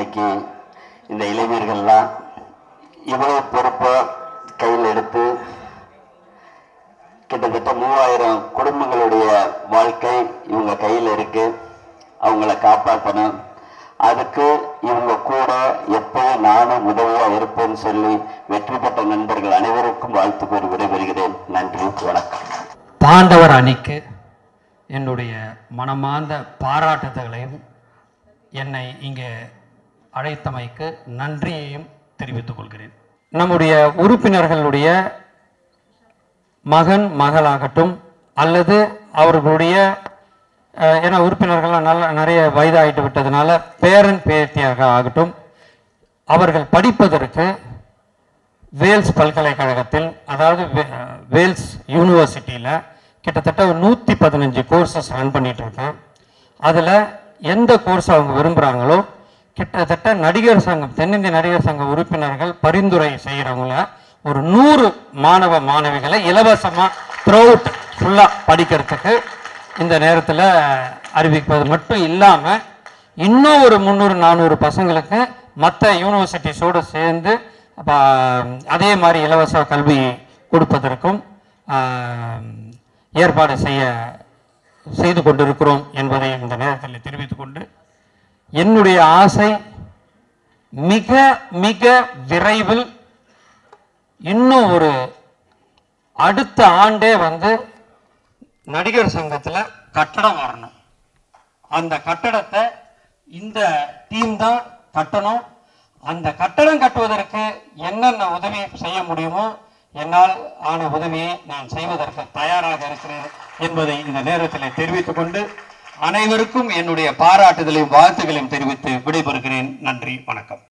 இன்னைக்கு இந்த இளைஞர்கள்லாம் இவ்வளவு பொறுப்பை கையில் எடுத்து கிட்டத்தட்ட 3000 குடும்பங்களுடைய வாழ்க்கை இவங்க கையில் இருக்கு. அவங்கள காப்பாற்றணும். அதுக்கு இவங்க கூட எப்பவும் நானும் உதவா இருப்பேன்னு சொல்லி வெற்றி பெற்ற நண்பர்கள் அனைவருக்கும் வாழ்த்து கூறி விடைபெறுகிறேன். நன்றி, வணக்கம். பாண்டவர் அணிக்கு என்னுடைய மனமார்ந்த பாராட்டுதல்களையும் என்னை இங்கே அழைத்தமைக்கு நன்றியையும் தெரிவித்துக் கொள்கிறேன். நம்முடைய உறுப்பினர்களுடைய மகன் மகளாகட்டும் அல்லது அவர்களுடைய ஏன்னா உறுப்பினர்கள்லாம் நல்லா நிறைய வயதாகிட்டு விட்டதுனால பேரன் பேத்தியாக ஆகட்டும், அவர்கள் படிப்பதற்கு வேல்ஸ் பல்கலைக்கழகத்தில், அதாவது வேல்ஸ் யூனிவர்சிட்டியில் கிட்டத்தட்ட 115 கோர்ஸஸ் ரன் பண்ணிகிட்டு இருக்கேன். அதில் எந்த கோர்ஸ் அவங்க விரும்புகிறாங்களோ கிட்டத்தட்ட நடிகர் சங்கம், தென்னிந்திய நடிகர் சங்க உறுப்பினர்கள் பரிந்துரை செய்கிறவங்கள ஒரு 100 மாணவ மாணவிகளை இலவசமாக த்ரூஅவுட் ஃபுல்லாக படிக்கிறதுக்கு இந்த நேரத்தில் அறிவிப்பது மட்டும் இல்லாமல் இன்னும் ஒரு 300-400 பசங்களுக்கு மற்ற யூனிவர்சிட்டிஸோடு சேர்ந்து அதே மாதிரி இலவச கல்வி கொடுப்பதற்கும் ஏற்பாடு செய்து கொண்டிருக்கிறோம் என்பதை இந்த நேரத்தில் தெரிவித்துக்கொண்டு, என்னுடைய ஆசை மிக மிக விரைவில் இன்னும் ஒரு அடுத்த ஆண்டே நடிகர் சங்கத்தில் கட்டடம் வரணும். அந்த கட்டடத்தை இந்த டீம் தான் கட்டணும். அந்த கட்டடம் கட்டுவதற்கு என்னென்ன உதவி செய்ய முடியுமோ என்னால் ஆன உதவியை நான் செய்வதற்கு தயாராக இருக்கிறேன் என்பதை இந்த நேரத்தில் தெரிவித்துக் கொண்டு அனைவருக்கும் என்னுடைய பாராட்டுதலையும் வாழ்த்துக்களையும் தெரிவித்து விடைபெறுகிறேன். நன்றி, வணக்கம்.